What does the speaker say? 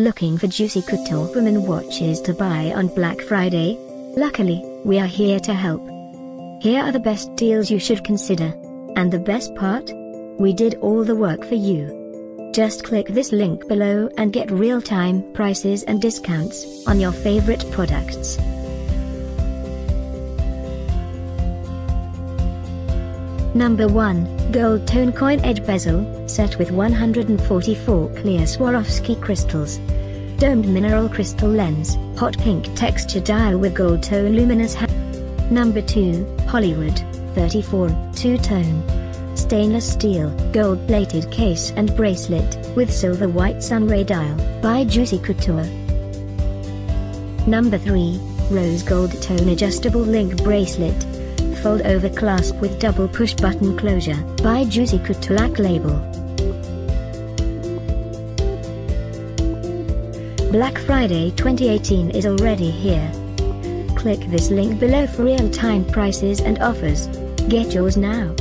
Looking for Juicy Couture women watches to buy on Black Friday? Luckily, we are here to help. Here are the best deals you should consider. And the best part? We did all the work for you. Just click this link below and get real-time prices and discounts on your favorite products. Number 1. Gold Tone Coin Edge Bezel, set with 144 clear Swarovski crystals. Domed mineral crystal lens, hot pink texture dial with gold tone luminous Number 2. Hollywood, 34, 2-tone. Stainless steel, gold-plated case and bracelet, with silver white sunray dial, by Juicy Couture. Number 3. Rose Gold Tone Adjustable Link Bracelet. Fold over clasp with double push button closure, by Juicy Couture. Black Label. Black Friday 2018 is already here. Click this link below for real-time prices and offers. Get yours now.